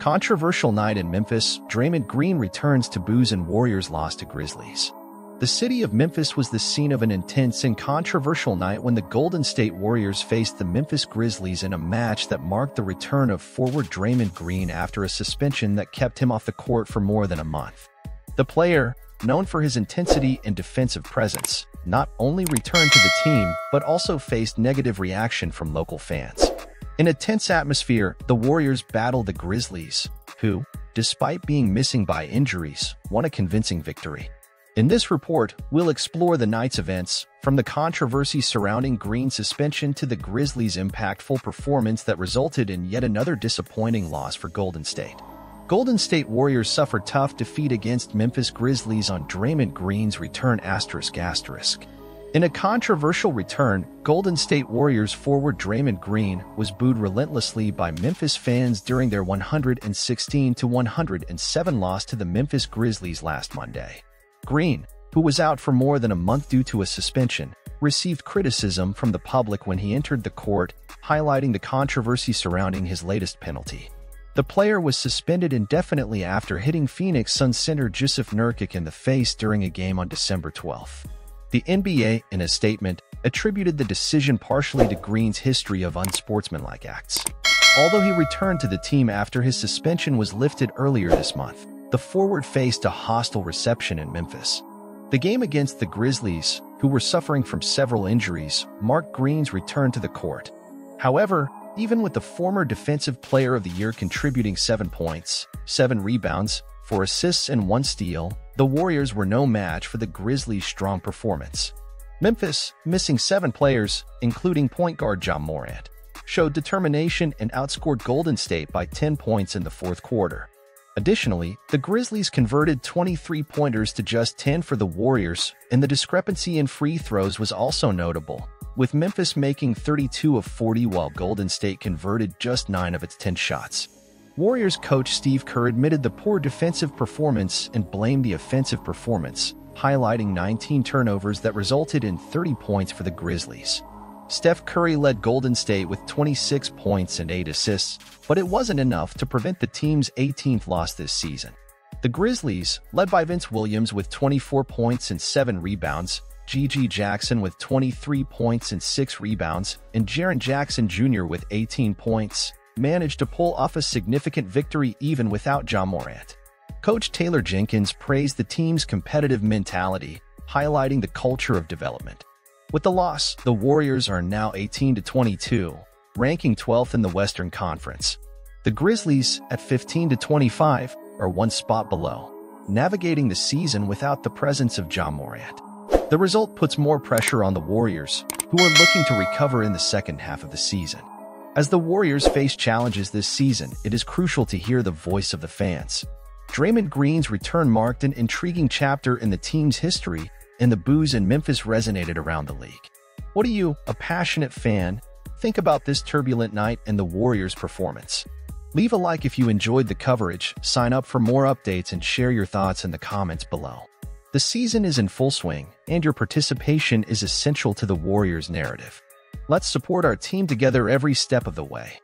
Controversial night in Memphis, Draymond Green returns to booze and Warriors loss to Grizzlies. The city of Memphis was the scene of an intense and controversial night when the Golden State Warriors faced the Memphis Grizzlies in a match that marked the return of forward Draymond Green after a suspension that kept him off the court for more than a month. The player, known for his intensity and defensive presence, not only returned to the team but also faced negative reaction from local fans. In a tense atmosphere, the Warriors battled the Grizzlies, who, despite being missing by injuries, won a convincing victory. In this report, we'll explore the night's events, from the controversy surrounding Green's suspension to the Grizzlies' impactful performance that resulted in yet another disappointing loss for Golden State. Golden State Warriors suffered tough defeat against Memphis Grizzlies on Draymond Green's return ***. In a controversial return, Golden State Warriors forward Draymond Green was booed relentlessly by Memphis fans during their 116-107 loss to the Memphis Grizzlies last Monday. Green, who was out for more than a month due to a suspension, received criticism from the public when he entered the court, highlighting the controversy surrounding his latest penalty. The player was suspended indefinitely after hitting Phoenix Suns center Jusuf Nurkic in the face during a game on December 12. The NBA, in a statement, attributed the decision partially to Green's history of unsportsmanlike acts. Although he returned to the team after his suspension was lifted earlier this month, the forward faced a hostile reception in Memphis. The game against the Grizzlies, who were suffering from several injuries, marked Green's return to the court. However, even with the former Defensive Player of the Year contributing 7 points, 7 rebounds, 4 assists and 1 steal, the Warriors were no match for the Grizzlies' strong performance. Memphis, missing 7 players, including point guard Ja Morant, showed determination and outscored Golden State by 10 points in the fourth quarter. Additionally, the Grizzlies converted 23-pointers to just 10 for the Warriors, and the discrepancy in free throws was also notable, with Memphis making 32 of 40 while Golden State converted just 9 of its 10 shots. Warriors coach Steve Kerr admitted the poor defensive performance and blamed the offensive performance, highlighting 19 turnovers that resulted in 30 points for the Grizzlies. Steph Curry led Golden State with 26 points and 8 assists, but it wasn't enough to prevent the team's 18th loss this season. The Grizzlies, led by Vince Williams with 24 points and 7 rebounds, Gigi Jackson with 23 points and 6 rebounds, and Jaren Jackson Jr. with 18 points, managed to pull off a significant victory even without Ja Morant. Coach Taylor Jenkins praised the team's competitive mentality, highlighting the culture of development. With the loss, the Warriors are now 18-22, ranking 12th in the Western Conference. The Grizzlies, at 15-25, are 1 spot below, navigating the season without the presence of Ja Morant. The result puts more pressure on the Warriors, who are looking to recover in the second half of the season. As the Warriors face challenges this season, it is crucial to hear the voice of the fans. Draymond Green's return marked an intriguing chapter in the team's history, and the boos in Memphis resonated around the league. What do you, a passionate fan, think about this turbulent night and the Warriors' performance? Leave a like if you enjoyed the coverage, sign up for more updates and share your thoughts in the comments below. The season is in full swing, and your participation is essential to the Warriors' narrative. Let's support our team together every step of the way.